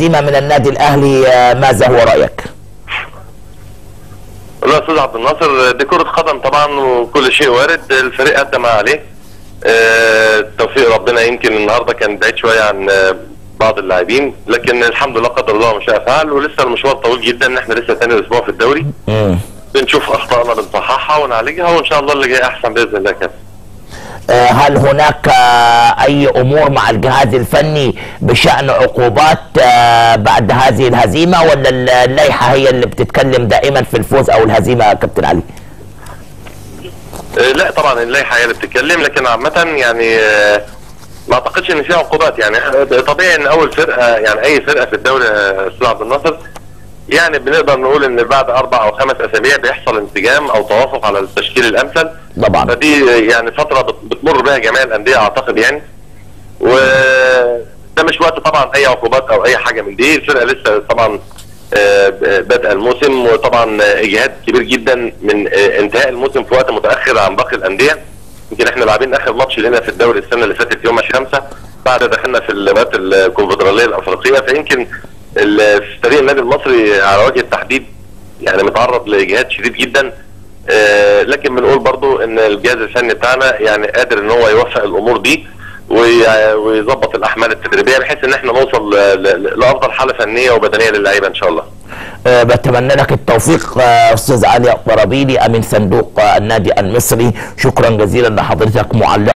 هزيمه من النادي الاهلي، ماذا هو رايك؟ والله يا استاذ عبد الناصر، دي كره قدم طبعا وكل شيء وارد، الفريق قدم عليه توفيق ربنا. يمكن النهارده كان بعيد شويه عن بعض اللاعبين، لكن الحمد لله قدر الله ما شاء فعل، ولسه المشوار طويل جدا، احنا لسه ثاني اسبوع في الدوري. بنشوف اخطائنا بنصححها ونعالجها، وان شاء الله اللي جاي احسن باذن الله. كده هل هناك اي امور مع الجهاز الفني بشان عقوبات بعد هذه الهزيمه، ولا اللائحه هي اللي بتتكلم دائما في الفوز او الهزيمه يا كابتن علي؟ لا طبعا اللائحه هي اللي بتتكلم، لكن عامه يعني ما اعتقدش ان فيها عقوبات. يعني طبيعي ان اول فرقه، يعني اي فرقه في الدوري استاذ عبد الناصر، يعني بنقدر نقول ان بعد 4 أو 5 أسابيع بيحصل انسجام او توافق على التشكيل الامثل طبعا، فدي يعني فتره بتمر بها جميع الانديه اعتقد يعني، وده مش وقت طبعا اي عقوبات او اي حاجه من دي. الفرقه لسه طبعا بدأ الموسم، وطبعا اجهاد كبير جدا من انتهاء الموسم في وقت متاخر عن باقي الانديه. يمكن احنا لاعبين اخر ماتش لنا في الدوري السنه اللي فاتت يوم 5، بعد دخلنا في مباراه الكونفدراليه الافريقيه، فيمكن فريق النادي المصري على وجه التحديد يعني متعرض لاجهاد شديد جدا. لكن بنقول برضو ان الجهاز الفني بتاعنا يعني قادر ان هو يوفق الامور دي ويظبط الاحمال التدريبيه، بحيث ان احنا نوصل لافضل حاله فنيه وبدنيه للعيبه ان شاء الله. بتمنى لك التوفيق استاذ علي الطرابيلي، امين صندوق النادي المصري. شكرا جزيلا لحضرتك معلق